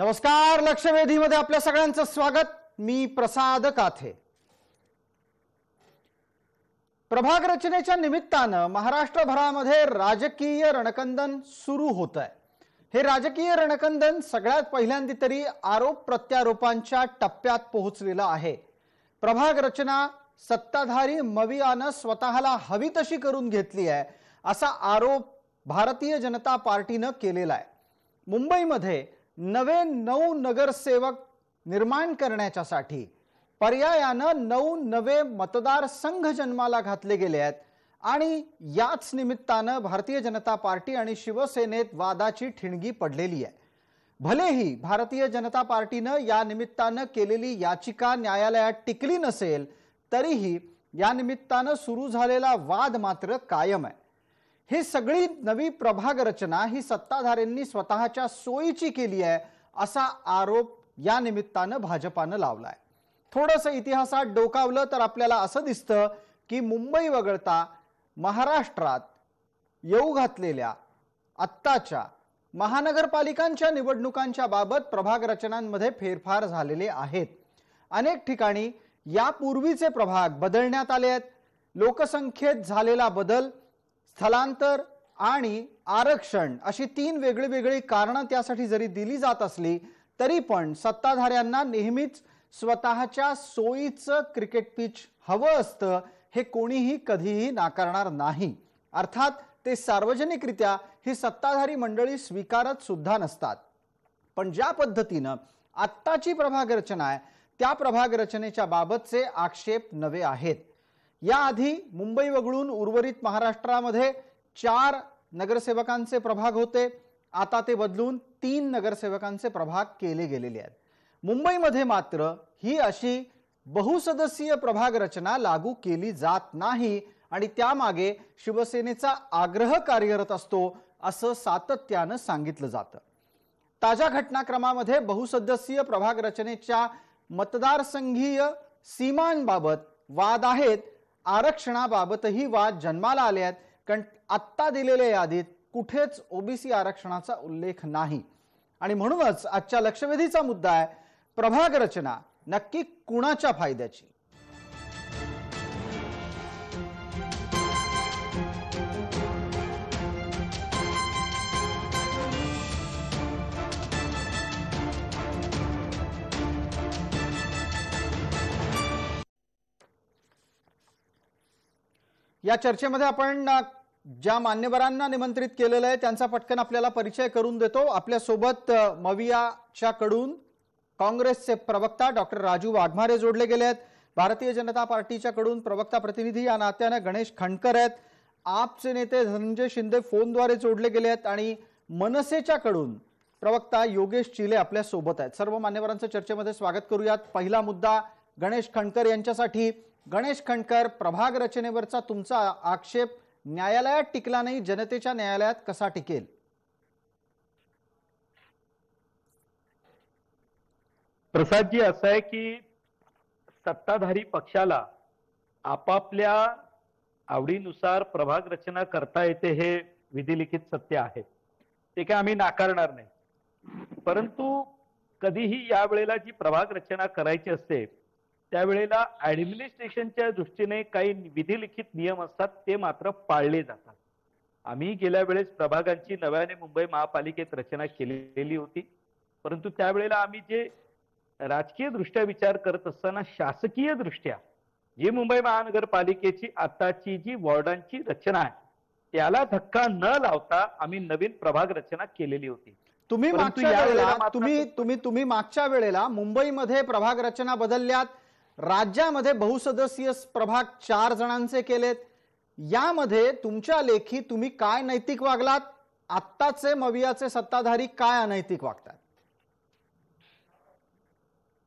नमस्कार, लक्षवेधी मध्ये आपल्या सगळ्यांचं स्वागत. मी प्रसाद काथे. प्रभाग रचनेच्या निमित्तानं महाराष्ट्रभरामध्ये राजकीय रणकंदन सुरू होत आहे. हे राजकीय रणकंदन सगळ्यात पहिल्यांदा तरी आरोप प्रत्यारोपांच्या टप्प्यात पोहोचलेलं आहे. प्रभाग रचना सत्ताधारी मवियानं स्वतःला हवी तशी करून घेतली आहे असा आरोप भारतीय जनता पार्टीनं केलेला आहे. मुंबईमध्ये नवे 9 नगरसेवक निर्माण करण्याच्यासाठी पर्यायानं 9 नवे मतदार संघ जन्माला घातले गेले आहेत आणि याच निमित्तानं भारतीय जनता पार्टी आणि शिवसेनेत वादाची ठिणगी पडलेली आहे. भलेही भारतीय जनता पार्टीनं या निमित्तानं केलेली याचिका न्यायालयात टिकली नसेल तरीही या निमित्तानं सुरू झालेला वाद मात्र कायम आहे. ही सगळी नवी प्रभाग रचना ही सत्ताधाऱ्यांनी स्वतःच्या सोयीची केली आहे असा आरोप या निमित्तानं भाजपानं लावलाय. थोडंसं इतिहासात डोकावलं तर आपल्याला असं दिसतं की मुंबई वगळता महाराष्ट्रात येऊ घातलेल्या आत्ताच्या महानगरपालिकांच्या निवडणुकांच्या बाबत प्रभाग रचनांमध्ये फेरफार झालेले आहेत. अनेक ठिकाणी यापूर्वीचे प्रभाग बदलण्यात आले आहेत. लोकसंख्येत झालेला बदल, स्थलांतर आणि आरक्षण अशी 3 वेगळी कारणं त्यासाठी जरी दिली जात असली तरी पण सत्ताधाऱ्यांना नेहमीच स्वतःच्या सोयीचं क्रिकेट पिच हवं असतं. हे कोणीही कधीही नाकारणार नाही. अर्थात ते सार्वजनिकरित्या ही सत्ताधारी मंडळी स्वीकारत सुद्धा नसतात. पण ज्या पद्धतीनं आत्ताची प्रभाग रचना आहे त्या प्रभाग रचनेच्या बाबतचे आक्षेप नवे आहेत. याआधी मुंबई वगळून उर्वरित महाराष्ट्रामध्ये 4 नगरसेवकांचे प्रभाग होते. आता ते बदलून 3 नगरसेवकांचे प्रभाग केले गेलेले आहेत. मुंबईमध्ये मात्र ही अशी बहुसदस्यीय प्रभाग रचना लागू केली जात नाही आणि त्यामागे शिवसेनेचा आग्रह कार्यरत असतो असं सातत्यानं सांगितलं जातं. ताज्या घटनाक्रमामध्ये बहुसदस्यीय प्रभाग रचनेच्या मतदारसंघीय सीमांबाबत वाद आहेत. आरक्षणाबाबतही वाद जन्माला आले आहेत. कारण आत्ता दिलेल्या यादीत कुठेच ओबीसी आरक्षणाचा उल्लेख नाही आणि म्हणूनच आजच्या लक्षवेधीचा मुद्दा आहे, प्रभाग रचना नक्की कुणाच्या फायद्याची? या चर्चेमध्ये आपण ज्या मान्यवरांना निमंत्रित केलेलं आहे त्यांचा पटकन आपल्याला परिचय करून देतो. आपल्या सोबत मवियाच्या कडून काँग्रेसचे प्रवक्ता डॉक्टर राजू वाघमारे जोडले गेले आहेत. भारतीय जनता पार्टीच्या कडून प्रवक्ता प्रतिनिधी या नात्याने गणेश खंडकर आहेत. आपचे नेते धनंजय शिंदे फोनद्वारे जोडले गेले आहेत आणि मनसेच्या कडून प्रवक्ता योगेश चिले आपल्या सोबत आहेत. सर्व मान्यवरांचं चर्चेमध्ये स्वागत करूयात. पहिला मुद्दा गणेश खंडकर यांच्यासाठी. गणेश खंडकर, प्रभाग रचनेवरचा तुमचा आक्षेप न्यायालयात टिकला नाही, जनतेच्या न्यायालयात कसा टिकेल? प्रसादजी, असं आहे की सत्ताधारी पक्षाला आपापल्या आवडीनुसार प्रभाग रचना करता येते हे विधिलिखित सत्य आहे. ते काय आम्ही नाकारणार नाही. परंतु कधीही यावेळेला जी प्रभाग रचना करायची असते त्यावेळेला ऍडमिनिस्ट्रेशनच्या दृष्टीने काही विधिलिखित नियम असतात, ते मात्र पाळले जातात. आम्ही गेल्या वेळेस प्रभागांची नव्याने मुंबई महापालिकेत रचना केलेली होती, परंतु त्यावेळेला आम्ही जे राजकीय दृष्ट्या विचार करत असताना शासकीय दृष्ट्या जी मुंबई महानगरपालिकेची आताची जी वॉर्डांची रचना आहे त्याला धक्का न लावता आम्ही नवीन प्रभाग रचना केलेली होती. तुम्ही मागच्या वेळेला मुंबईमध्ये प्रभाग रचना बदलल्यात, राज्यामध्ये बहुसदस्यीय प्रभाग 4 जणांचे केलेत. यामध्ये तुमच्या लेखी तुम्ही काय नैतिक वागलात? आत्ताचे मवियाचे सत्ताधारी काय अनैतिक वागतात?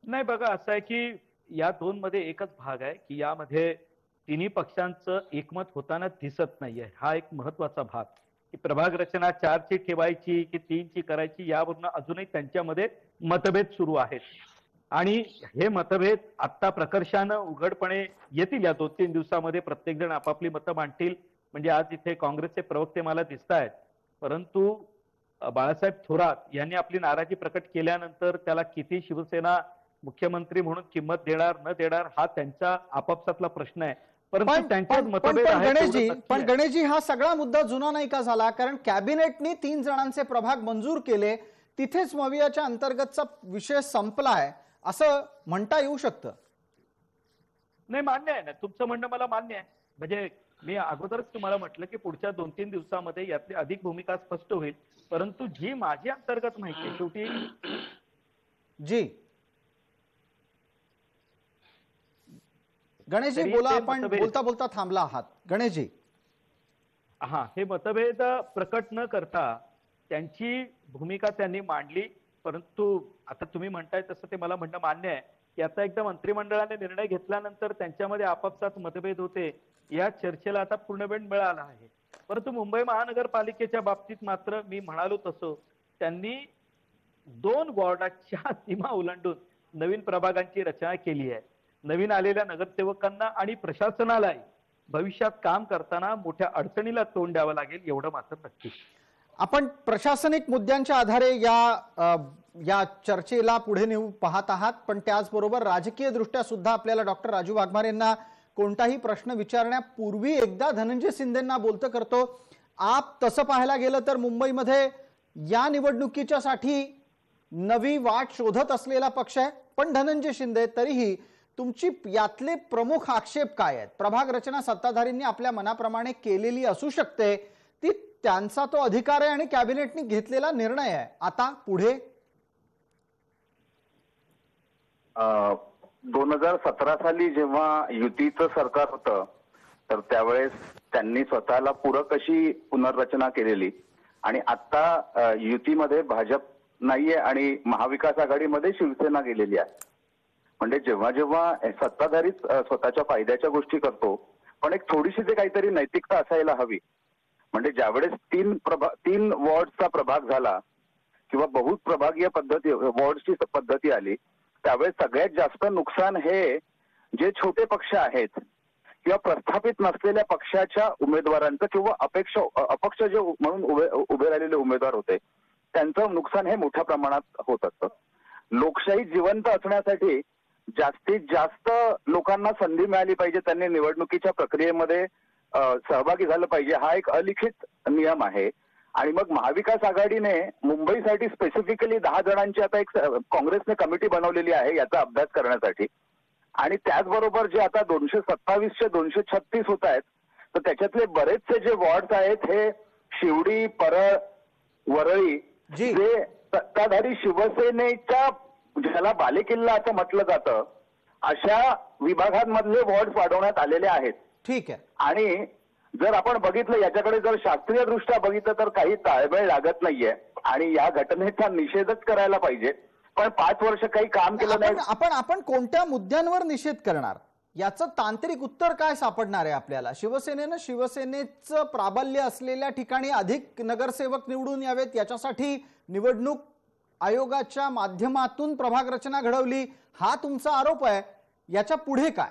नाही, बघा असं आहे की या 2 मध्ये एकच भाग आहे की यामध्ये 3 पक्षांचं एकमत होताना दिसत नाहीये. हा एक महत्वाचा भाग की प्रभाग रचना 4ची ठेवायची की 3ची करायची यावरून अजूनही त्यांच्यामध्ये मतभेद सुरू आहेत आणि हे मतभेद आत्ता प्रकर्षानं उघडपणे येतील. या 2-3 दिवसामध्ये प्रत्येक जण आपापली मतं मांडतील. म्हणजे आज इथे काँग्रेसचे प्रवक्ते मला दिसत आहेत, परंतु बाळासाहेब थोरात यांनी आपली नाराजी प्रकट केल्यानंतर त्याला किती शिवसेना मुख्यमंत्री म्हणून किंमत देणार न देणार हा त्यांचा आपापसातला प्रश्न आहे। पण गणेशजी हा सगळा मुद्दा जुना नाही का झाला, कारण कॅबिनेटने 3 जणांचे प्रभाग मंजूर केले, तिथेच मवियाच्या अंतर्गतचा विषय संपला आहे असं म्हणता येऊ शकतं? नाही, मान्य आहे ना तुमचं म्हणणं, मला मान्य आहे। म्हणजे मी अगोदरच तुम्हाला म्हटलं की पुढच्या 2-3 दिवसांमध्ये यातली अधिक भूमिका स्पष्ट होईल, परंतु जी माझी अंतर्गत माहिती आहे शेवटी जी गणेशजी बोला, आपण बोलता बोलता थांबला आहात गणेशजी। हा, हे मतभेद प्रकट न करता त्यांची भूमिका त्यांनी मांडली, परंतु आता तुम्ही म्हणताय तसं ते मला म्हणणं मान्य आहे की आता एकदा मंत्रिमंडळाने निर्णय घेतल्यानंतर त्यांच्यामध्ये आपापसात मतभेद होते, या चर्चेला आता पूर्णबंद मिळाला आहे। परंतु मुंबई महानगरपालिकेच्या बाबतीत मात्र मी म्हणालो तसं त्यांनी 2 वॉर्डाच्या सीमा ओलांडून नवीन प्रभागांची रचना केली आहे। नवीन आलेल्या नगरसेवकांना आणि प्रशासनाला भविष्यात काम करताना मोठ्या अडचणीला तोंड द्यावं लागेल एवढं मात्र नक्की। आपण प्रशासनिक मुद्द्यांच्या आधारे या चर्चेला पुढे नेऊ पाहत आहात, पण त्याचबरोबर राजकीय दृष्ट्या सुद्धा आपल्याला डॉक्टर राजू वाघमारे यांना कोणताही प्रश्न विचारण्यापूर्वी एकदा धनंजय शिंदेंना बोलतं करतो। आप तसं पाहायला गेलं तर मुंबईमध्ये या निवडणुकीच्यासाठी नवी वाट शोधत असलेला पक्ष आहे, पण धनंजय शिंदे तरीही तुमची यातले प्रमुख आक्षेप काय आहेत? प्रभाग रचना सत्ताधारींनी आपल्या मनाप्रमाणे केलेली असू शकते, ती त्यांचा तो अधिकार आहे आणि कॅबिनेटने घेतलेला निर्णय आहे, आता पुढे? 2017 साली जेव्हा युतीचं सरकार होतं तर त्यावेळेस त्यांनी स्वतःला पूरक अशी पुनर्रचना केलेली, आणि आता युतीमध्ये भाजप नाहीये आणि महाविकास आघाडीमध्ये शिवसेना गेलेली आहे। म्हणजे जेव्हा जेव्हा सत्ताधारी स्वतःच्या फायद्याच्या गोष्टी करतो, पण एक थोडीशी जे काहीतरी नैतिकता असायला हवी। म्हणजे ज्यावेळेस 3 वॉर्डचा प्रभाग झाला किंवा बहुत प्रभागीय पद्धती वॉर्डची पद्धती आली, त्यावेळेस सगळ्यात जास्त नुकसान हे जे छोटे पक्ष आहेत किंवा प्रस्थापित नसलेल्या पक्षाच्या उमेदवारांचं किंवा अपक्ष जे म्हणून उभे राहिलेले उमेदवार होते त्यांचं नुकसान हे मोठ्या प्रमाणात होत असतं। लोकशाही जिवंत असण्यासाठी जास्तीत जास्त लोकांना संधी मिळाली पाहिजे, त्यांनी निवडणुकीच्या प्रक्रियेमध्ये सहभागी झालं पाहिजे, हा एक अलिखित नियम आहे। आणि मग महाविकास आघाडीने मुंबईसाठी स्पेसिफिकली 10 जणांची आता एक काँग्रेसने कमिटी बनवलेली आहे याचा अभ्यास करण्यासाठी, आणि त्याचबरोबर जे आता 227 ते 236 होत आहेत तर त्याच्यातले बरेचसे जे वॉर्ड्स आहेत हे शिवडी, परळ, वरळी जे सत्ताधारी शिवसेनेच्या ज्याला बालेकिल्ला असं म्हटलं जातं अशा विभागांमधले वॉर्ड वाढवण्यात आलेले आहेत। ठीक आहे, आणि जर आपण बघितलं याच्याकडे जर शास्त्रीय दृष्ट्या बघितलं तर काही ताळमेळ लागत नाहीये आणि या घटनेचा निषेधच करायला पाहिजे, पण 5 वर्ष काही काम केलं नाही। आपण आपण कोणत्या मुद्द्यांवर निषेध करणार याचं तांत्रिक उत्तर काय सापडणार आहे आपल्याला? शिवसेनेनं शिवसेनेचं प्राबल्य असलेल्या ठिकाणी अधिक नगरसेवक निवडून यावेत याच्यासाठी निवडणूक आयोगाच्या माध्यमातून प्रभाग रचना घडवली हा तुमचा आरोप आहे, याच्या पुढे काय?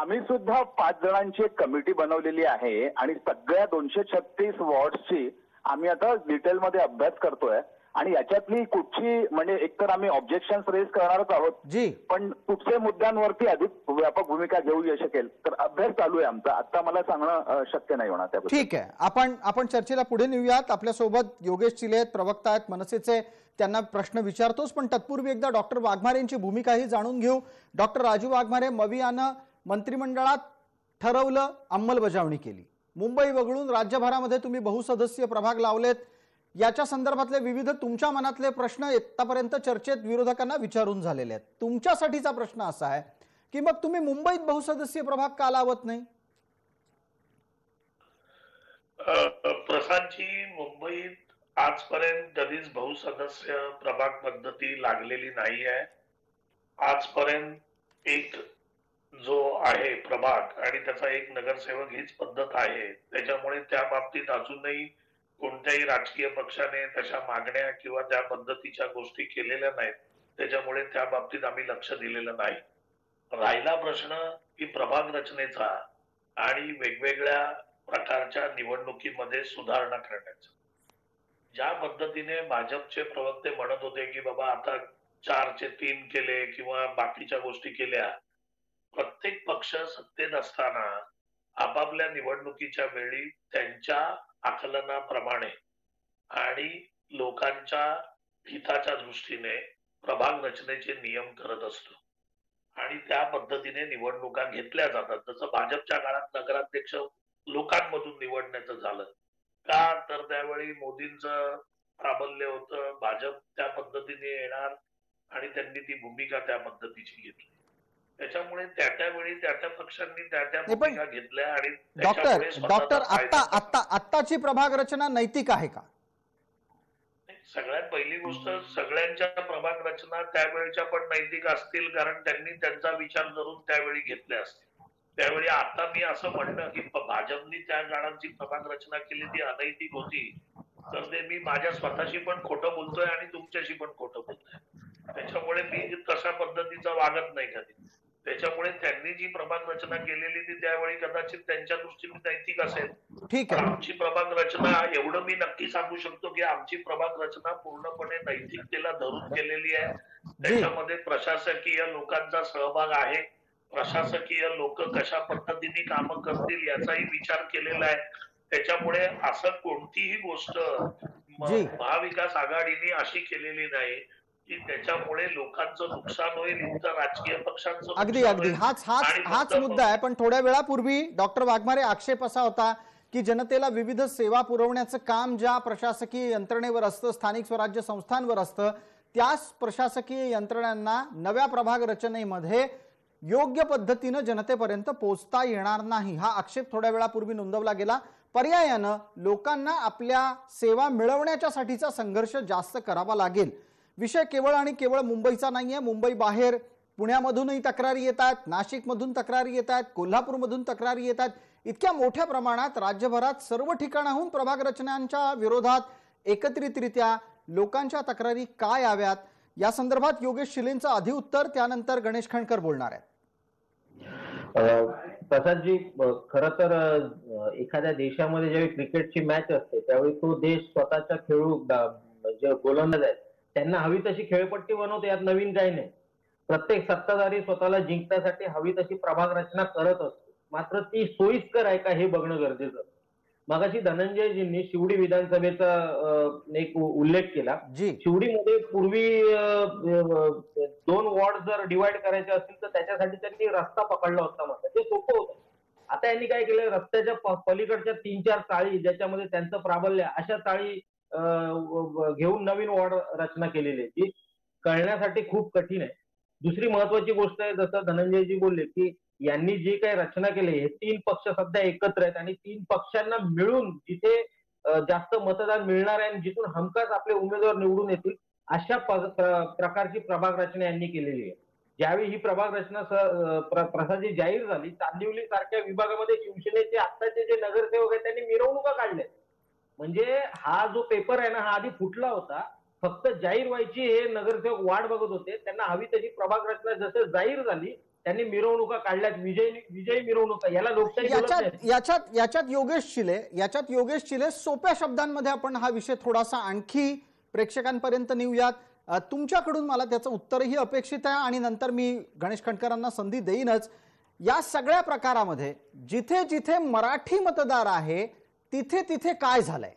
आम्ही सुद्धा 5 जणांची एक कमिटी बनवलेली आहे आणि सगळ्या 236 वॉर्डची आम्ही आता डिटेलमध्ये अभ्यास करतोय, आणि याच्यातली कुठची म्हणजे एकतर आम्ही ऑब्जेक्शन्स रेज करणारच आहोत जी, पण कुठच्या मुद्द्यांवरती अधिक व्यापक भूमिका घेऊ शकेल तर अभ्यास चालू आहे आमचा, आता मला सांगणं शक्य नाही होणार त्याबद्दल। ठीक आहे, आपण चर्चेला पुढे नेऊयात। आपल्यासोबत योगेश चिले प्रवक्ता आहेत मनसेचे, त्यांना प्रश्न विचारतोच, पण तत्पूर्वी एकदा डॉक्टर वाघमारेंची भूमिकाही जाणून घेऊ। डॉक्टर राजू वाघमारे, मवियानं मंत्रिमंडळात ठरवलं, अंमलबजावणी केली, मुंबई वगळून राज्यभरामध्ये तुम्ही बहुसदस्यीय प्रभाग लावलेत, याच्या संदर्भातले विविध तुमच्या मनातले प्रश्न आतापर्यंत चर्चेत विरोधकांना विचारून झालेले आहेत। तुमच्यासाठीचा प्रश्न असा आहे की मग तुम्ही मुंबईत बहुसदस्यीय प्रभाग का लावत नाही? प्रशांतजी, मुंबईत आजपर्यंत कधीच बहुसदस्य प्रभाग पद्धती लागलेली नाही आहे। आजपर्यंत एक जो आहे प्रभाग आणि त्याचा एक नगरसेवक हीच पद्धत आहे, त्याच्यामुळे त्या बाबतीत अजूनही कोणत्याही राजकीय पक्षाने तशा मागण्या किंवा त्या पद्धतीच्या गोष्टी केलेल्या नाहीत, त्याच्यामुळे त्या बाबतीत आम्ही लक्ष दिलेलं नाही। राहिला प्रश्न की प्रभाग रचनेचा आणि वेगवेगळ्या प्रकारच्या निवडणुकीमध्ये सुधारणा करण्याचा, ज्या पद्धतीने भाजपचे प्रवक्ते म्हणत होते की बाबा आता 4 चे 3 केले किंवा बाकीच्या गोष्टी केल्या, प्रत्येक पक्ष सत्तेत असताना आपापल्या निवडणुकीच्या वेळी त्यांच्या आकलनाप्रमाणे आणि लोकांच्या हिताच्या दृष्टीने प्रभाग रचनेचे नियम करत असतो आणि त्या पद्धतीने निवडणुका घेतल्या जातात. जसं भाजपच्या काळात नगराध्यक्ष लोकांमधून निवडण्याचं झालं का, तर त्यावेळी मोदींचं प्राबल्य होतं, भाजप त्या पद्धतीने येणार आणि त्यांनी ती भूमिका त्या पद्धतीची घेतली. त्याच्यामुळे त्या त्यावेळी त्या त्या पक्षांनी त्या त्या भूमिका घेतल्या. आणि डॉक्टर आत्ताची प्रभाग रचना नैतिक आहे का? सगळ्यात पहिली गोष्ट, सगळ्यांच्या प्रभाग रचना त्यावेळेच्या पण नैतिक असतील, कारण त्यांनी त्यांचा विचार करून त्यावेळी घेतले असतील. त्यावेळी आता मी असं म्हणणं की भाजपनी त्या काळात जी प्रभाग रचना केली ती अनैतिक होती, तर ते मी माझ्या स्वतःशी पण खोटं बोलतोय आणि तुमच्याशी पण खोटं बोलतोय. त्याच्यामुळे मी तशा पद्धतीचा वागत नाही कधी. त्याच्यामुळे त्यांनी जी प्रभाग रचना केलेली ती त्यावेळी कदाचित त्यांच्या दृष्टीने नैतिक असेल. ठीक आहे, आमची प्रभाग रचना एवढं मी नक्की सांगू शकतो की आमची प्रभाग रचना पूर्णपणे नैतिकतेला धरून केलेली आहे. त्याच्यामध्ये प्रशासकीय लोकांचा सहभाग आहे, प्रशासकीय लोक कशा पद्धतीने कामं करतील याचाही विचार केलेला आहे. त्याच्यामुळे असं कोणतीही गोष्ट महाविकास आघाडीने अशी केलेली नाही की त्याच्यामुळे लोकांचं नुकसान होईल, इतर राजकीय पक्षांचं. अगदी अगदी हाच मुद्दा आहे. पण थोड्या वेळापूर्वी डॉक्टर वाघमारे आक्षेप असा होता की जनतेला विविध सेवा पुरवण्याचं काम ज्या प्रशासकीय यंत्रणेवर असतं, स्थानिक स्वराज्य संस्थांवर असतं, त्याच प्रशासकीय यंत्रणांना नव्या प्रभाग रचनेमध्ये योग्य पद्धतीनं जनतेपर्यंत पोहोचता येणार नाही, हा आक्षेप थोड्या वेळापूर्वी नोंदवला गेला. पर्यायानं लोकांना आपल्या सेवा मिळवण्याच्यासाठीचा संघर्ष जास्त करावा लागेल. विषय केवळ आणि केवळ मुंबईचा नाही आहे. मुंबई बाहेर पुण्यामधूनही तक्रारी येत आहेत, नाशिकमधून तक्रारी येत आहेत, कोल्हापूरमधून तक्रारी येत आहेत. इतक्या मोठ्या प्रमाणात राज्यभरात सर्व ठिकाणाहून प्रभाग रचनांच्या विरोधात एकत्रितरित्या लोकांच्या तक्रारी काय याव्यात या संदर्भात योगेश शिलेंचं अधिउत्तर, त्यानंतर गणेश खणकर बोलणार आहेत. प्रसादजी, खरं तर एखाद्या देशामध्ये ज्यावेळी क्रिकेटची मॅच असते त्यावेळी तो देश स्वतःच्या खेळू जे गोलंदाज आहेत त्यांना हवी तशी खेळपट्टी बनवते, यात नवीन काही नाही. प्रत्येक सत्ताधारी स्वतःला जिंकण्यासाठी हवी तशी प्रभाग रचना करत असतो, मात्र ती सोयीस्कर आहे का हे बघणं गरजेचं. मगाशी धनंजयजींनी शिवडी विधानसभेचा एक उल्लेख केला. शिवडीमध्ये पूर्वी 2 वॉर्ड जर डिवाइड करायचे असतील तर त्याच्यासाठी त्यांनी रस्ता पकडला होता, मात्र ते सोपं होतं. आता यांनी काय केलं, रस्त्याच्या पलीकडच्या 3-4 चाळी ज्याच्यामध्ये त्यांचं प्राबल्य, अशा चाळी घेऊन नवीन वॉर्ड रचना केलेली आहे, जी कळण्यासाठी खूप कठीण आहे. दुसरी महत्वाची गोष्ट आहे, जसं धनंजयजी बोलले की यांनी जी काही रचना केली, हे 3 पक्ष सध्या एकत्र आहेत आणि 3 पक्षांना मिळून जिथे जास्त मतदान मिळणार आहे आणि जिथून हमखास आपले उमेदवार निवडून येतील अशा प्रकारची प्रभाग रचना यांनी केलेली आहे. ज्यावेळी ही प्रभाग रचना प्रसादजी जाहीर झाली, चांदिवली सारख्या विभागामध्ये शिवसेनेचे आत्ताचे जे नगरसेवक आहेत त्यांनी मिरवणुका काढल्या. म्हणजे हा जो पेपर आहे ना, हा आधी फुटला होता. फक्त जाहीर व्हायची हे नगरसेवक वाट बघत होते, त्यांना हवी तशी प्रभाग रचना जसं जाहीर झाली त्यांनी मिरवणुका काढल्यात. विजयी मिरवणुका याला लोकशाही. याच्यात योगेश शिले सोप्या शब्दांमध्ये आपण हा विषय थोडासा आणखी प्रेक्षकांपर्यंत नेऊयात. तुमच्याकडून मला त्याचं उत्तरही अपेक्षित आहे आणि नंतर मी गणेश खणकरांना संधी देईनच. या सगळ्या प्रकारामध्ये जिथे जिथे मराठी मतदार आहे तिथे तिथे काय झालंय?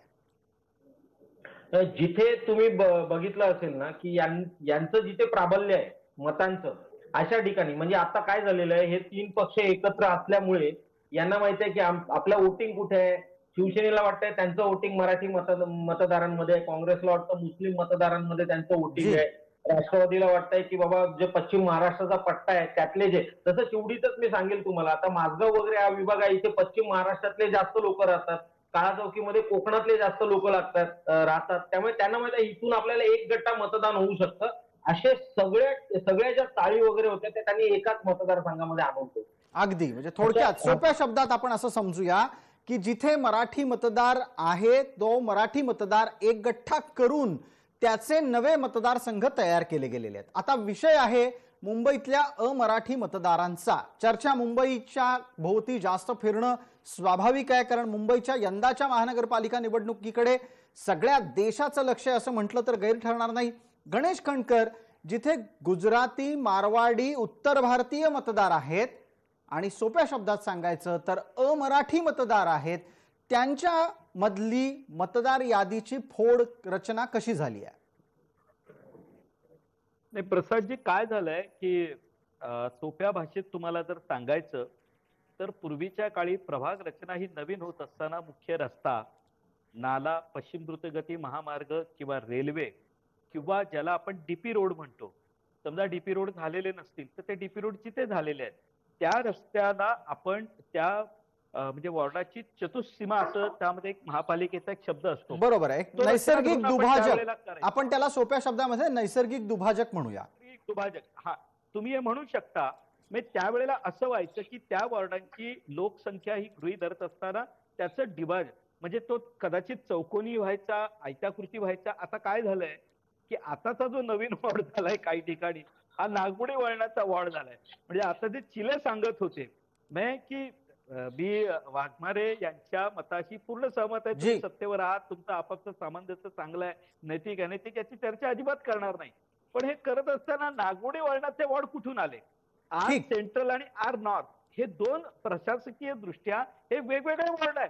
जिथे तुम्ही बघितलं असेल ना की यांचं जिथे प्राबल्य आहे मतांचं, अशा ठिकाणी. म्हणजे आता काय झालेलं आहे, हे 3 पक्ष एकत्र असल्यामुळे यांना माहिती आहे की आपला वोटिंग कुठे आहे. शिवसेनेला वाटतंय त्यांचं वोटिंग मराठी मतदारांमध्ये, काँग्रेसला वाटतं मुस्लिम मतदारांमध्ये त्यांचं वोटिंग आहे, राष्ट्रवादीला वाटतंय की बाबा जे पश्चिम महाराष्ट्राचा पट्टा आहे त्यातले जे, तसं शिवडीतच मी सांगेल तुम्हाला, आता माझगाव वगैरे हा विभाग आहे, इथे पश्चिम महाराष्ट्रातले जास्त लोक राहतात, काळा चौकीमध्ये कोकणातले जास्त लोक राहतात, त्यामुळे त्यांना माहिती आहे इथून आपल्याला 1 गट्टा मतदान होऊ शकतं. असे सगळ्या ज्या चाळी वगैरे होत्या त्या त्यांनी एकाच मतदारसंघामध्ये आणवतो. अगदी म्हणजे थोडक्यात सोप्या शब्दात आपण असं समजूया की जिथे मराठी मतदार आहे तो मराठी मतदार 1 गठ्ठा करून त्याचे नवे मतदारसंघ तयार केले गेलेले आहेत. आता विषय आहे मुंबईतल्या अमराठी मतदारांचा. चर्चा मुंबईच्या भोवती जास्त फिरणं स्वाभाविक आहे, कारण मुंबईच्या यंदाच्या महानगरपालिका निवडणुकीकडे सगळ्या देशाचं लक्ष असं म्हटलं तर गैर ठरणार नाही। गणेश खंडकर जिथे गुजराती, मारवाडी, उत्तर भारतीय मतदार आहेत आणि सोप्या शब्दात सांगायचं तर अमराठी मतदार आहेत, त्यांच्या मधली मतदार यादीची फोड रचना कशी झाली आहे? नाही प्रसाद जी, काय झालंय की सोप्या भाषेत तुम्हाला जर सांगायचं तर पूर्वीच्या काळी प्रभाग रचना ही नवीन होत असताना मुख्य रस्ता, नाला, पश्चिम द्रुतगती महामार्ग किंवा रेल्वे किंवा ज्याला आपण डीपी रोड म्हणतो, समजा डीपी रोड झालेले नसतील तर ते डीपी रोड जिथे झालेले आहेत त्या रस्त्याला आपण त्या म्हणजे वॉर्डाची चतुस्सीमा असं त्यामध्ये एक महापालिकेचा एक शब्द असतो, बरोबर आहे, नैसर्गिक दुभाजक, आपण त्याला सोप्या शब्दामध्ये नैसर्गिक दुभाजक म्हणूया, दुभाजक हा तुम्ही हे म्हणू शकता। म्हणजे त्यावेळेला असं व्हायचं की त्या वॉर्डांची लोकसंख्या ही गृहीत धरत असताना त्याचं डिभाज म्हणजे तो कदाचित चौकोनी व्हायचा, आयताकृती व्हायचा। आता काय झालंय की आताचा जो नवीन वॉर्ड झालाय काही ठिकाणी हा नागपुडे वळणाचा वॉर्ड झालाय। म्हणजे आता जे चिले सांगत होते मी की बी वाघमारे यांच्या मताशी पूर्ण सहमत आहे, तुम्ही सत्तेवर आहात, तुमचं आपापचं सामंजस्य चांगलं आहे, नैतिक अनैतिक याची चर्चा अजिबात करणार नाही, पण हे करत असताना नागपुडे वळणाचे वॉर्ड कुठून आले? आर सेंट्रल आणि आर नॉर्थ हे दोन प्रशासकीय दृष्ट्या हे वेगवेगळे वॉर्ड आहेत।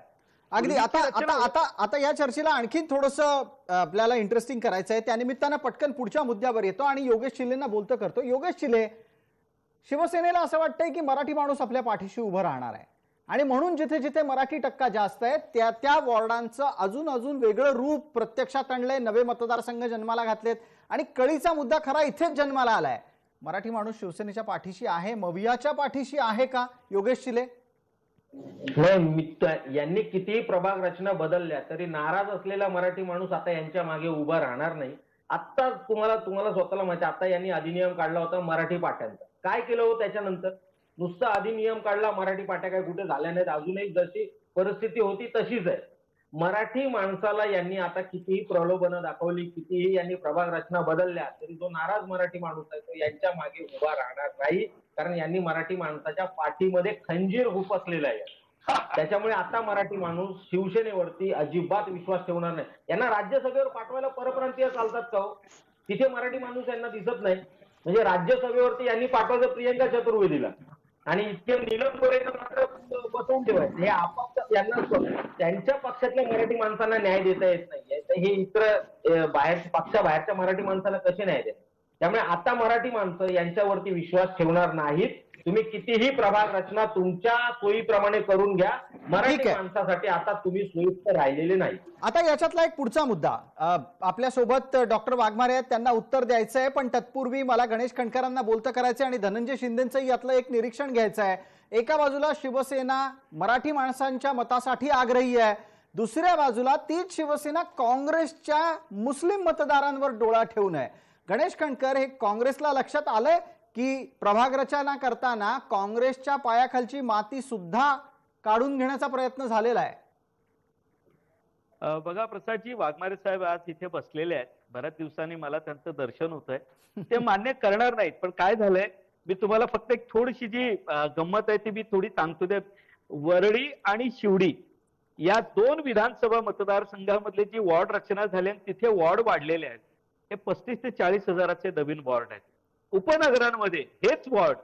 अगदी आता आता आता आता या चर्चेला आणखी थोडंसं आपल्याला इंटरेस्टिंग करायचं आहे, त्या निमित्ताने पटकन पुढच्या मुद्द्यावर येतो आणि योगेश चिलेंना बोलतं करतो। योगेश चिले, शिवसेनेला असं वाटतंय की मराठी माणूस आपल्या पाठीशी उभं राहणार आहे आणि म्हणून जिथे जिथे मराठी टक्का जास्त आहे त्या त्या वॉर्डांचं अजून अजून वेगळं रूप प्रत्यक्षात आणलंय, नवे मतदारसंघ जन्माला घातलेत आणि कळीचा मुद्दा खरा इथेच जन्माला आलाय। मराठी माणूस शिवसेनेच्या पाठीशी आहे, मवियाच्या पाठीशी आहे का योगेश चिले? यांनी कितीही प्रभाग रचना बदलल्या तरी नाराज असलेला मराठी माणूस आता यांच्या मागे उभा राहणार नाही। आता तुम्हाला स्वतःला माहिती, आता यांनी अधिनियम काढला होता मराठी पाट्यांचा, काय केलं हो त्याच्यानंतर? नुसता अधिनियम काढला, मराठी पाट्या काय कुठे झाल्या नाहीत, अजूनही जशी परिस्थिती होती तशीच आहे। मराठी माणसाला यांनी आता कितीही प्रलोभनं दाखवली, कितीही यांनी प्रभाग रचना बदलल्या तरी जो नाराज मराठी माणूस आहे तो यांच्या मागे उभा राहणार नाही, कारण यांनी मराठी माणसाच्या पाठीमध्ये खंजीर उपसलेला आहे। त्याच्यामुळे आता मराठी माणूस शिवसेनेवरती अजिबात विश्वास ठेवणार नाही। यांना राज्यसभेवर पाठवायला परप्रांतीय चालतात का हो? तिथे मराठी माणूस यांना दिसत नाही, म्हणजे राज्यसभेवरती यांनी पाठवायचं प्रियंका चतुर्वेदीला आणि इतके निलम गोरेंना मात्र बसवून ठेवायचं, हे आपापसात यांना त्यांच्या पक्षातल्या मराठी माणसांना न्याय देता येत नाहीये, तर हे इतर पक्षाबाहेरच्या मराठी माणसाला कसे न्याय देतात? त्यामुळे आता मराठी माणसं यांच्यावरती विश्वास ठेवणार नाहीत। तुम्ही कितीही प्रभाग रचना तुमच्या सोयीप्रमाणे करून घ्या, मराठी माणसासाठी आता तुम्ही सोयीस्थ राहिलेले नाही। आता याच्यातला एक पुढचा मुद्दा, आपल्या सोबत डॉक्टर वाघमारे आहेत, त्यांना उत्तर द्यायचं आहे, पण तत्पूर्वी मला गणेश खंडकरांना बोलतं करायचं आणि धनंजय शिंदेंचं यातलं एक निरीक्षण घ्यायचं आहे। एका बाजूला शिवसेना मराठी माणसांच्या मतासाठी आग्रही आहे, दुसऱ्या बाजूला तीच शिवसेना काँग्रेसच्या मुस्लिम मतदारांवर डोळा ठेवून आहे। गणेश खंडकर, हे काँग्रेसला लक्षात आलंय की प्रभाग रचना करताना काँग्रेसच्या पायाखालची माती सुद्धा काढून घेण्याचा प्रयत्न झालेला आहे? बघा प्रसादजी, वाघमारे साहेब आज इथे बसलेले आहेत, बऱ्याच दिवसांनी मला त्यांचं दर्शन होत आहे, ते मान्य करणार नाहीत, पण काय झालंय मी तुम्हाला फक्त एक थोडीशी जी गंमत आहे ती मी थोडी सांगतो दे। वरळी आणि शिवडी या दोन विधानसभा मतदारसंघामधले जी वॉर्ड रचना झाली तिथे वॉर्ड वाढलेले आहेत, हे 35 ते 40 हजाराचे नवीन वॉर्ड आहेत। उपनगरांमध्ये हेच वॉर्ड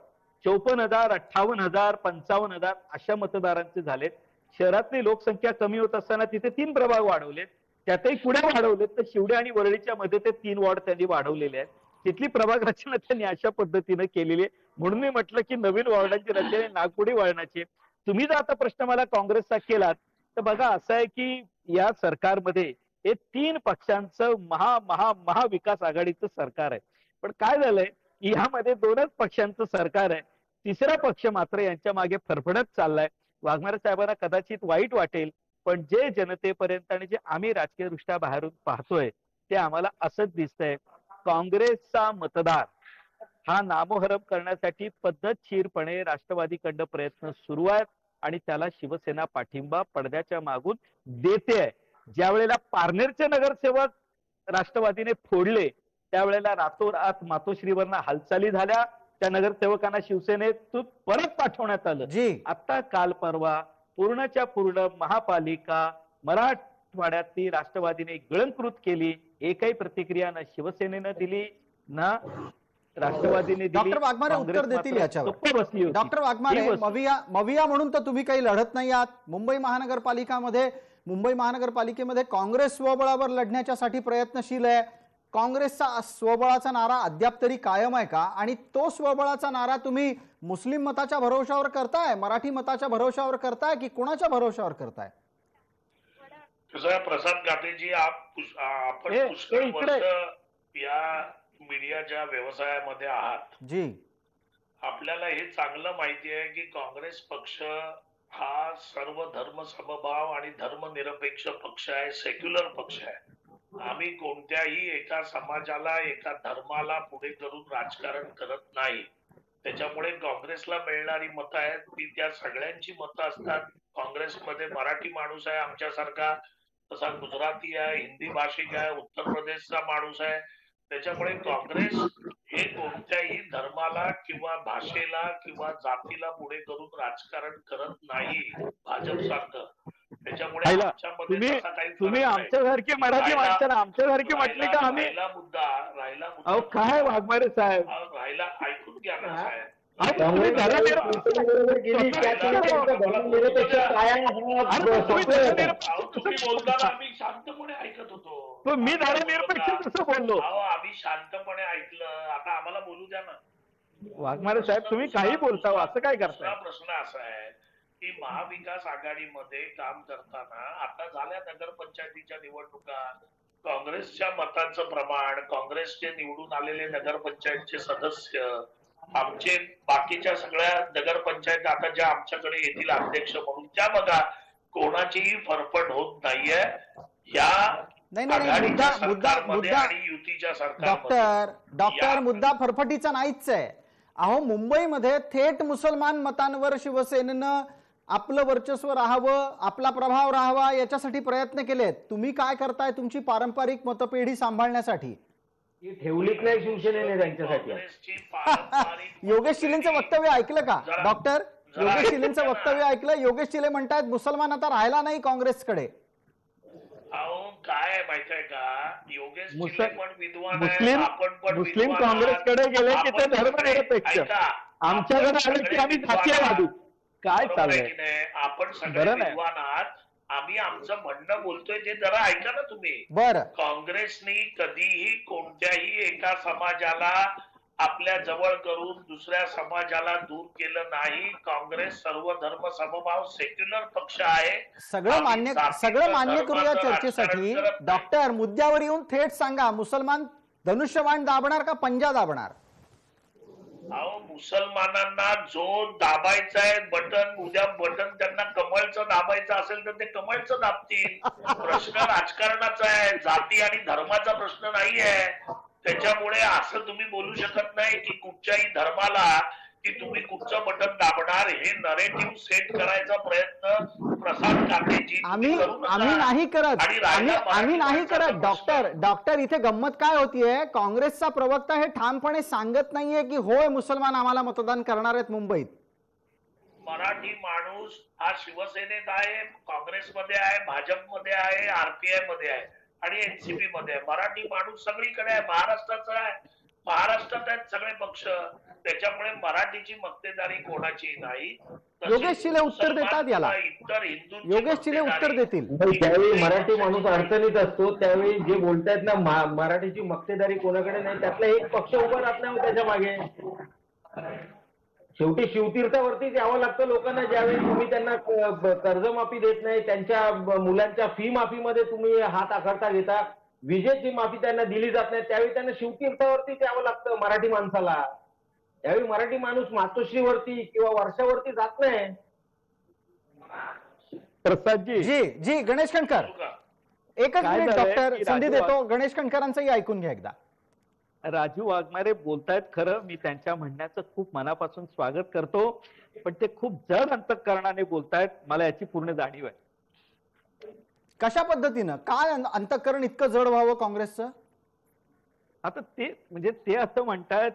54,000, 58,000, 55,000 अशा मतदारांचे झालेत। शहरातली लोकसंख्या कमी होत असताना तिथे 3 प्रभाग वाढवलेत, त्यातही पुढे वाढवलेत, तर शिवडे आणि वरळीच्या मध्ये ते 3 वॉर्ड त्यांनी वाढवलेले आहेत। तिथली प्रभाग रचना त्यांनी अशा पद्धतीने केलेली आहे, म्हणून मी म्हटलं की नवीन वॉर्डांची रचना नागपुडी वळणाची। तुम्ही जर आता प्रश्न मला काँग्रेसचा केलात तर बघा असं आहे की या सरकारमध्ये हे 3 पक्षांचं महा महा महाविकास आघाडीचं सरकार आहे, पण काय झालंय यामध्ये 2च पक्षांचं सरकार आहे, तिसरा पक्ष मात्र यांच्या मागे फरफडत चाललाय। वाघमारे साहेबांना कदाचित वाईट वाटेल, पण जे जनतेपर्यंत आणि जे आम्ही राजकीय दृष्ट्या बाहेरून पाहतोय ते आम्हाला असंच दिसतंय, काँग्रेसचा मतदार हा नामोहरम करण्यासाठी पद्धतशीरपणे राष्ट्रवादीकडनं प्रयत्न सुरू आहेत आणि त्याला शिवसेना पाठिंबा पडद्याच्या मागून देते आहे। ज्या वेळेला पारनेरचे नगरसेवक राष्ट्रवादीने फोडले त्यावेळेला रातोरात मातोश्रीवरनं हालचाली झाल्या, त्या नगरसेवकांना शिवसेनेतून परत पाठवण्यात आलं। आता काल परवा पूर्णच्या पूर्ण महापालिका, मराठवाड्यातली राष्ट्रवादीने गळंकृत केली, एकही प्रतिक्रिया ना शिवसेनेने दिली ना राष्ट्रवादीने दिली। डॉक्टर वाघमारे उत्तर देतील याच्यावर। डॉक्टर वाघमारे, मविया म्हणून तर तुम्ही काही लढत नाही आहात। मुंबई महानगरपालिकेमध्ये काँग्रेस स्वबळावर लढण्यासाठी प्रयत्नशील आहे। काँग्रेसचा स्वबळाचा नारा अद्याप तरी कायम आहे का? आणि तो स्वबळाचा नारा तुम्ही मुस्लिम मताच्या भरोशावर करताय, मराठी मताच्या भरोशावर करताय की कोणाच्या भरोशावर करताय? प्रसाद कातेजी, आपण पुष्कळ वर्ष या मीडियाच्या व्यवसायामध्ये आहात जी, आपल्याला हे चांगलं माहिती आहे की काँग्रेस पक्ष हा सर्व धर्म समभाव आणि धर्मनिरपेक्ष पक्ष आहे, सेक्युलर पक्ष आहे। आम्ही कोणत्याही एका समाजाला एका धर्माला पुढे करून राजकारण करत नाही, त्याच्यामुळे काँग्रेसला मिळणारी मतं आहेत ती त्या सगळ्यांची मतं असतात। काँग्रेसमध्ये मराठी माणूस आहे आमच्यासारखा, तसा गुजराती आहे, हिंदी भाषिक आहे, उत्तर प्रदेशचा माणूस आहे, त्याच्यामुळे काँग्रेस हे कोणत्याही धर्माला किंवा भाषेला किंवा जातीला पुढे करून राजकारण करत नाही भाजप सारखं। तुम्ही आमच्यासारखे मराठी माणसाला आमच्यासारखे म्हटले का? आम्ही राहिला मुद्दा काय वाघमारे साहेब, राहिला ऐकून घ्या ना साहेब, मी धर्मनिरपेक्ष कसं बोललो? आम्ही शांतपणे ऐकलं, आता आम्हाला बोलू द्या ना। वाघमारे साहेब, तुम्ही काही बोलता असं काय करता? प्रश्न असा आहे की महाविकास आघाडीमध्ये काम करताना आता झाल्या नगरपंचायतीच्या निवडणुका, काँग्रेसच्या मतांचं प्रमाण, काँग्रेसचे निवडून आलेले नगरपंचायतचे सदस्य, आमचे बाकीच्या सगळ्या नगरपंचायत आता ज्या आमच्याकडे येथील अध्यक्ष म्हणून, त्या बघा कोणाचीही फरफड होत नाहीये या आघाडीच्या सरकारमध्ये आणि युतीच्या सरकारमध्ये। डॉक्टर, मुद्दा फरफटीचा नाहीच आहे अहो। मुंबईमध्ये थेट मुसलमान मतांवर शिवसेनेनं आपलं वर्चस्व राहावं, आपला प्रभाव राहावा याच्यासाठी प्रयत्न केलेत, तुम्ही काय करताय तुमची पारंपरिक मतपेढी सांभाळण्यासाठी? ठेवलीच नाही शिवसेनेने त्यांच्यासाठी। योगेश शिलेंचं वक्तव्य ऐकलं का डॉक्टर? योगेश शिलेंचं वक्तव्य ऐकलं? योगेश शिले म्हणतात मुसलमान आता राहिला नाही काँग्रेसकडे। अहो काय माहिती आहे का, योगेश शिले पण विद्वान आहे, आपण पण मुस्लिम काँग्रेसकडे गेले की ते धर्मनिरपेक्ष, आमच्याकडे आले की आम्ही जातीयवादी, काय चाललंय? आपण सगळे विद्वान आहात, आम्ही आमचं म्हणणं बोलतोय, ते जरा ऐका ना तुम्ही। बरं, काँग्रेसनी कधीही कोणत्याही एका समाजाला आपल्या जवळ करून दुसऱ्या समाजाला दूर केलं नाही। काँग्रेस सर्व धर्म समभाव सेक्युलर पक्ष आहे। सगळं मान्य करूया चर्चेसाठी। डॉक्टर, मुद्द्यावर येऊन थेट सांगा, मुसलमान धनुष्यबाण दाबणार का पंजा दाबणार? अहो, मुसलमानांना जो दाबायचा आहे बटन, उद्या बटन त्यांना कमळचं दाबायचं असेल तर ते कमळचं दाबतील। प्रश्न राजकारणाचा आहे, जाती आणि धर्माचा प्रश्न नाही आहे। त्याच्यामुळे असं तुम्ही बोलू शकत नाही की कुठच्याही धर्माला की तुम्ही कुठचं बटन दाबणार, हे नरेटिव्ह सेट करायचा प्रयत्न प्रसाद कातेजी आम्ही नाही करत। डॉक्टर, इथे गंमत काय होतीये, काँग्रेसचा प्रवक्ता हे ठामपणे सांगत नाहीये की होय मुसलमान आम्हाला मतदान करणार आहेत मुंबईत। मराठी माणूस हा शिवसेनेत आहे, काँग्रेसमध्ये आहे, भाजपमध्ये आहे, आरपीआय मध्ये आहे आणि एनसीपी मध्ये आहे। मराठी माणूस सगळीकडे आहे, महाराष्ट्राचा आहे, महाराष्ट्रात आहेत सगळे पक्ष, त्याच्यामुळे मराठीची मक्तेदारी कोणाची नाही। योगेश शिले उत्तर देतात याला, इतर हिंदू योगेश शिले उत्तर देतील। ज्यावेळी मराठी माणूस अडचणीत असतो त्यावेळी जे बोलतायत ना मराठीची मक्तेदारी कोणाकडे नाही, त्यातला एक पक्ष उभा राहत नाही त्याच्या मागे। शेवटी शिवतीर्थावरतीच यावं लागतं लोकांना। ज्यावेळी तुम्ही त्यांना कर्जमाफी देत नाही, त्यांच्या मुलांच्या फी माफीमध्ये तुम्ही हात आखडता घेता, विजेची माफी त्यांना दिली जात नाही, त्यावेळी त्यांना शिवतीर्थावरतीच यावं लागतं मराठी माणसाला। त्यावेळी मराठी माणूस मातोश्रीवरती किंवा वर्षावरती जात नाही। प्रसादजी जी जी गणेश कणकर, एकच मिनिट डॉक्टर, संधी देतो गणेश कणकरांचंही ऐकून घ्या एकदा। राजू वाघमारे बोलतायत, खरं मी त्यांच्या म्हणण्याचं खूप मनापासून स्वागत करतो, पण ते खूप जड अंतःकरणाने बोलतायत, मला याची पूर्ण जाणीव आहे। कशा पद्धतीनं काय अंतःकरण इतकं जड व्हावं काँग्रेसचं? आता ते म्हणजे ते असं म्हणतात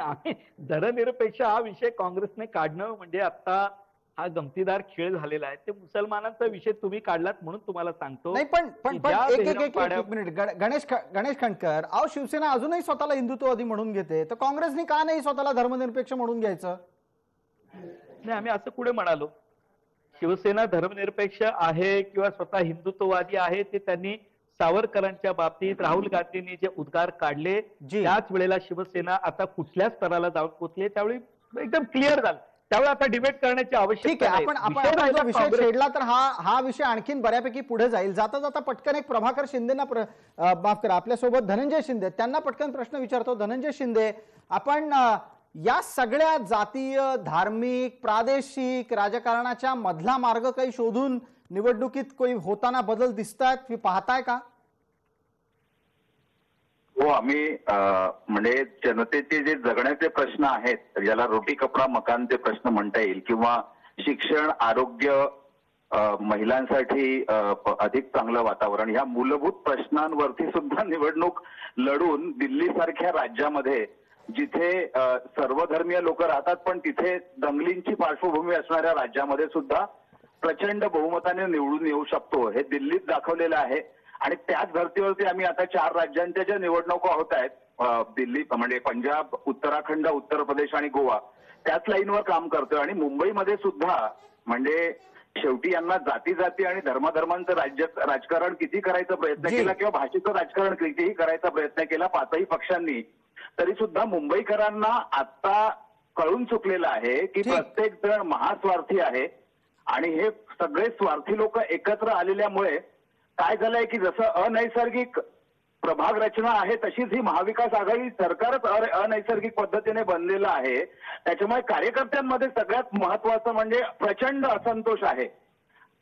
आम्ही धर्मनिरपेक्ष हा विषय काँग्रेसने काढणं म्हणजे आता हा गमतीदार खेळ झालेला आहे, ते मुसलमानांचा विषय तुम्ही काढलात म्हणून तुम्हाला सांगतो। नाही पण पण एक मिनिट, गणेश खंडकर, आओ शिवसेना अजूनही स्वतःला हिंदुत्ववादी म्हणून घेते, तर काँग्रेसने का नाही स्वतःला धर्मनिरपेक्ष म्हणून घ्यायचं? नाही, आम्ही असं कुठे म्हणालो? शिवसेना धर्मनिरपेक्ष आहे किंवा स्वतः हिंदुत्ववादी आहे ते त्यांनी सावरकरांच्या बाबतीत राहुल गांधींनी जे उद्गार काढले त्याच वेळेला शिवसेना आता कुठल्या स्तराला जाऊन पोहोचले त्यावेळी एकदम क्लिअर झालं, त्यामुळे आता डिबेट करण्याची आवश्यकता नाही। आपण जो विषय छेडला तर हा विषय आणखीन बऱ्यापैकी पुढे जाईल। जाता जाता पटकन एक प्रभाकर शिंदेना माफ करा, आपल्यासोबत धनंजय शिंदे, त्यांना पटकन प्रश्न विचारतो। धनंजय शिंदे, आपण या सगळ्या जातीय, धार्मिक, प्रादेशिक राजकारणाच्या मधला मार्ग काही शोधून निवडणुकीत काही होताना बदल दिसतात तुम्ही पाहताय का? हो, आम्ही म्हणजे जनतेचे जे जगण्याचे प्रश्न आहेत, ज्याला रोटी कपडा मकानचे प्रश्न म्हणता येईल, किंवा शिक्षण, आरोग्य, महिलांसाठी अधिक चांगलं वातावरण, ह्या मूलभूत प्रश्नांवरती सुद्धा निवडणूक लढून दिल्लीसारख्या राज्यामध्ये जिथे सर्वधर्मीय लोक राहतात पण तिथे दंगलींची पार्श्वभूमी असणाऱ्या राज्यामध्ये सुद्धा प्रचंड बहुमताने निवडून येऊ शकतो हे दिल्लीत दाखवलेलं आहे। आणि त्याच धर्तीवरती आम्ही आता चार राज्यांच्या ज्या निवडणुका होत आहेत, दिल्ली म्हणजे पंजाब, उत्तराखंड, उत्तर प्रदेश आणि गोवा, त्याच लाईनवर काम करतोय। आणि मुंबईमध्ये सुद्धा म्हणजे शेवटी यांना जाती जाती आणि धर्माधर्मांचं राजकारण किती करायचा प्रयत्न केला किंवा भाषेचं राजकारण कितीही करायचा प्रयत्न केला पाचही पक्षांनी, तरी सुद्धा मुंबईकरांना आता कळून चुकलेलं आहे की प्रत्येक जण महास्वार्थी आहे आणि हे सगळे स्वार्थी लोक एकत्र आलेल्यामुळे काय झालंय की जसं अनैसर्गिक प्रभाग रचना आहे तशीच ही महाविकास आघाडी सरकारच अनैसर्गिक पद्धतीने बनलेलं आहे। त्याच्यामुळे कार्यकर्त्यांमध्ये सगळ्यात महत्वाचं म्हणजे प्रचंड असंतोष आहे,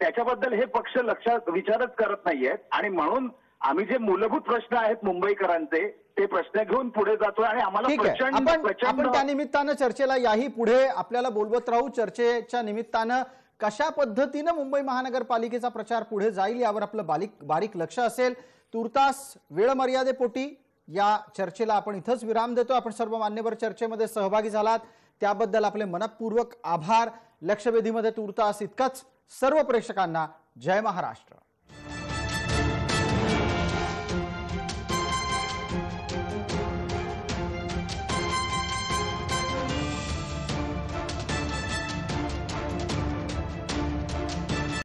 त्याच्याबद्दल हे पक्ष लक्षात विचारच करत नाहीयेत। आणि म्हणून आम्ही जे मूलभूत प्रश्न आहेत मुंबईकरांचे ते प्रश्न घेऊन पुढे जातोय आणि आम्हाला आपण त्या निमित्तानं चर्चेला याही पुढे आपल्याला बोलवत राहू। चर्चेच्या निमित्तानं कशा पद्धतीने मुंबई महानगरपालिकेचा प्रचार पुढे जाईल यावर आपलं बारीक लक्ष असेल। तुर्तास वेळ मर्यादेपोटी या चर्चेला आपण इथंच विराम देतो। आपण सर्व मान्यवर चर्चेमध्ये सहभागी झालात त्याबद्दल आपले मनपूर्वक आभार। लक्षवेधीमध्ये तुर्तास इतकंच। सर्व प्रेक्षकांना जय महाराष्ट्र।